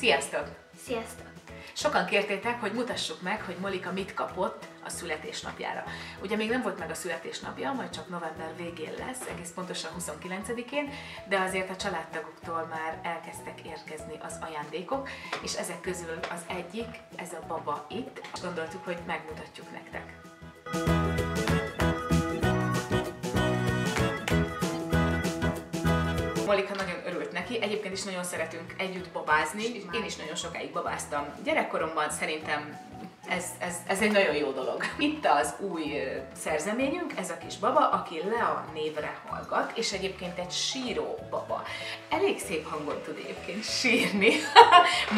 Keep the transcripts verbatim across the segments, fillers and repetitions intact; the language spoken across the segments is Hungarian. Sziasztok! Sziasztok! Sokan kértétek, hogy mutassuk meg, hogy Mollika mit kapott a születésnapjára. Ugye még nem volt meg a születésnapja, majd csak november végén lesz, egész pontosan huszonkilencedikén, de azért a családtagoktól már elkezdtek érkezni az ajándékok, és ezek közül az egyik, ez a baba itt. Gondoltuk, hogy megmutatjuk nektek. Mollika nagyon örült neki, egyébként is nagyon szeretünk együtt babázni, én is nagyon sokáig babáztam gyerekkoromban, szerintem ez, ez, ez egy nagyon jó dolog. Itt az új szerzeményünk, ez a kis baba, aki Lea névre hallgat, és egyébként egy síró baba. Elég szép hangon tud egyébként sírni.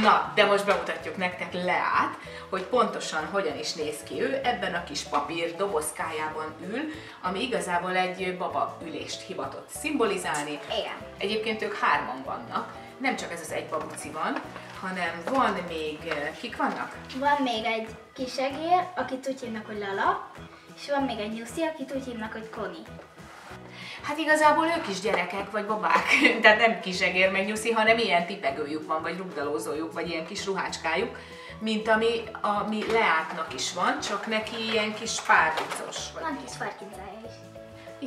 Na, de most bemutatjuk nektek Leát, hogy pontosan hogyan is néz ki ő. Ebben a kis papír dobozkájában ül, ami igazából egy baba ülést hivatott szimbolizálni. Igen. Egyébként ők hárman vannak. Nem csak ez az egy babuci van, hanem van még... Kik vannak? Van még egy kis egér, akit úgy hívnak, hogy Lala, és van még egy nyuszi, akit úgy hívnak, hogy Coney. Hát igazából ők is gyerekek, vagy babák, tehát nem kis egér meg nyuszi, hanem ilyen tipegőjük van, vagy rugdalózójuk, vagy ilyen kis ruhácskájuk, mint ami, ami Leáknak is van, csak neki ilyen kis párducos. Van kis farkinzája is.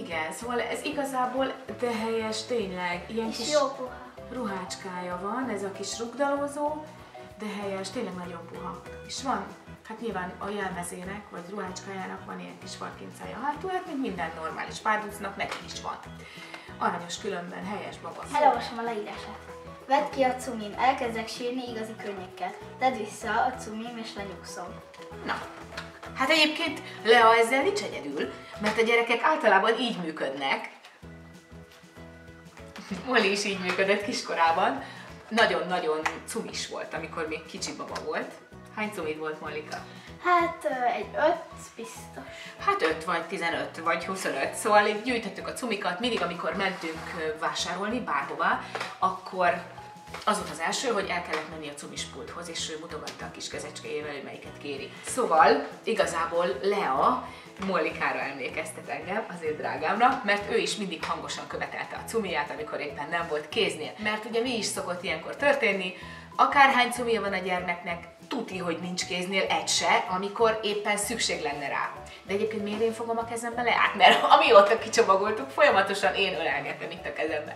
Igen, szóval ez igazából de helyes, tényleg, ilyen és kis... jó puha ruhácskája van, ez a kis rugdalózó, de helyes, tényleg nagyon puha. És van, hát nyilván a jelmezének, vagy ruhácskájának van ilyen kis farkincája hátul, hát mint minden normális párducnak neki is van. Aranyos, különben helyes baba. Elolvasom a leírását. Vedd ki a cumim, elkezdek sírni igazi könnyekkel. Tedd vissza a cumim és lenyugszom. Na. Hát egyébként Lea ezzel nincs egyedül, mert a gyerekek általában így működnek. Molli is így működött kiskorában. Nagyon-nagyon cumis volt, amikor még kicsi baba volt. Hány cumid volt, Mollika? Hát egy öt biztos. Hát öt vagy tizenöt vagy huszonöt. Szóval így gyűjtöttük a cumikat, mindig amikor mentünk vásárolni bárhová, akkor az volt az első, hogy el kellett menni a cumispulthoz, és ő mutogatta a kis kezecskéjével, hogy melyiket kéri. Szóval igazából Lea Mollikára emlékeztet engem, azért drágámra, mert ő is mindig hangosan követelte a cumiját, amikor éppen nem volt kéznél. Mert ugye mi is szokott ilyenkor történni, akárhány cumija van a gyermeknek, tuti, hogy nincs kéznél egy se, amikor éppen szükség lenne rá. De egyébként miért én fogom a kezembe Leát? Mert amióta kicsomagoltuk, folyamatosan én ölelgetem itt a kezembe.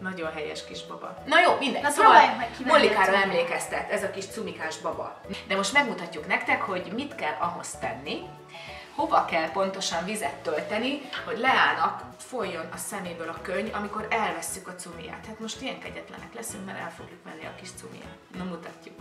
Nagyon helyes kis baba. Na jó, mindegy. Na, szóval Mollikára emlékeztet ez a kis cumikás baba. De most megmutatjuk nektek, hogy mit kell ahhoz tenni, hova kell pontosan vizet tölteni, hogy Leának folyjon a szeméből a könny, amikor elvesszük a cumiját. Hát most ilyen kegyetlenek leszünk, mert el fogjuk venni a kis cumiját. Na, mutatjuk.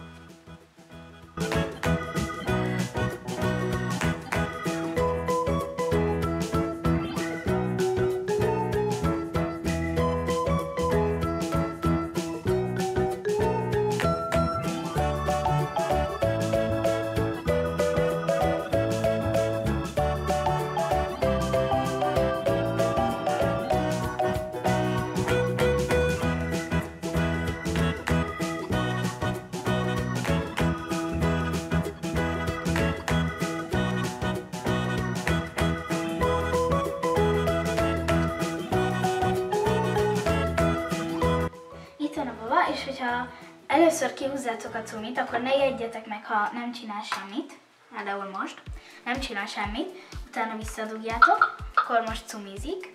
És hogyha először kihúzzátok a cumit, akkor ne ijedjetek meg, ha nem csinál semmit, például most, nem csinál semmit, utána visszadugjátok, akkor most cumizik,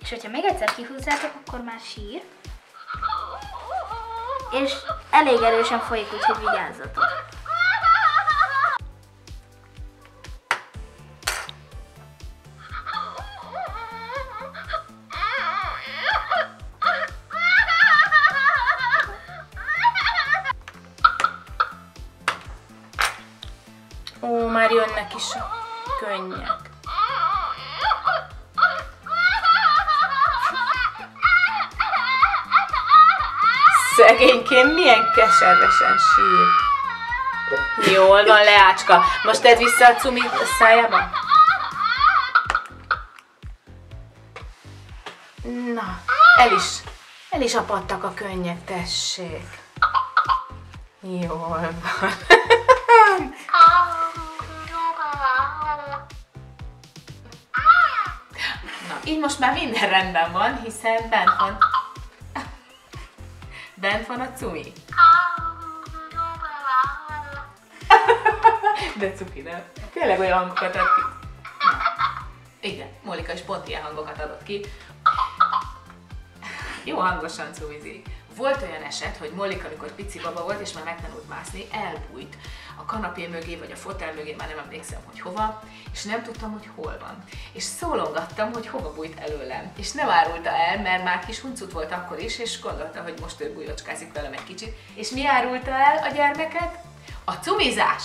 és hogyha még egyszer kihúzzátok, akkor már sír, és elég erősen folyik, úgyhogy vigyázzatok. Ó, már jönnek is a könnyek. Szegényként milyen keservesen sír. Jól van, Leácska. Most tedd vissza a cumit a szájába. Na, el is, el is apadtak a könnyek, tessék. Jól van. Így most már minden rendben van, hiszen bent van, bent van a cumi. de cuki, nem? Tényleg olyan hangokat ad ki. Igen, Mólika is pont ilyen hangokat adott ki. Jó hangosan cumizik. Volt olyan eset, hogy Mollika, amikor pici baba volt és már megtanult mászni, elbújt a kanapé mögé vagy a fotel mögé, már nem emlékszem, hogy hova, és nem tudtam, hogy hol van. És szólongattam, hogy hova bújt előlem. És nem árulta el, mert már kis huncut volt akkor is, és gondolta, hogy most ő bújocskázik velem egy kicsit. És mi árulta el a gyermeket? A cumizás!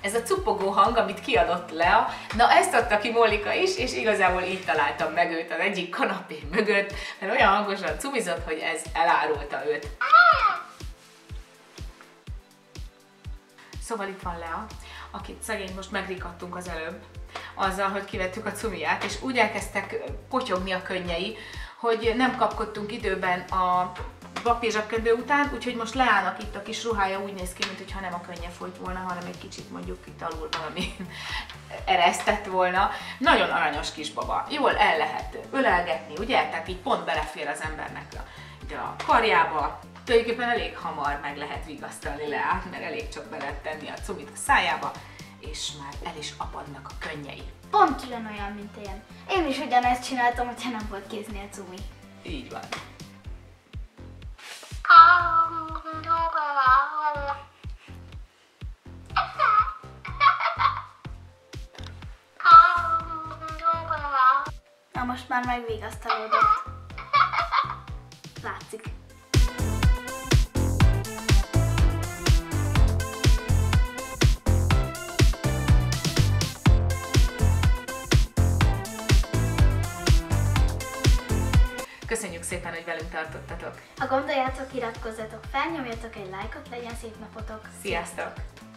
Ez a cuppogó hang, amit kiadott Lea, na ezt adta ki Mollika is, és igazából így találtam meg őt az egyik kanapé mögött, mert olyan hangosan cumizott, hogy ez elárulta őt. Szóval itt van Lea, akit szegény most megrikadtunk az előbb, azzal, hogy kivettük a cumiját, és úgy elkezdtek potyogni a könnyei, hogy nem kapkodtunk időben a papírzsebkendő után, úgyhogy most Leának itt a kis ruhája úgy néz ki, mintha nem a könnye folyt volna, hanem egy kicsit mondjuk itt alul valami eresztett volna. Nagyon aranyos kisbaba, jól el lehet ölelgetni, ugye? Tehát így pont belefér az embernek a, ide a karjába. Tulajdonképpen elég hamar meg lehet vigasztalni Leát, mert elég csak be lehet tenni a cumit a szájába, és már el is apadnak a könnyei. Pont külön olyan, mint én. Én is ugyanezt csináltam, hogyha nem volt kézni a cumi. Így van. Na most már megvigasztalódott. Látszik. Köszönjük szépen, hogy velünk tartottatok! Ha gondoljátok, iratkozzatok fel, nyomjatok egy lájkot, legyen szép napotok! Sziasztok!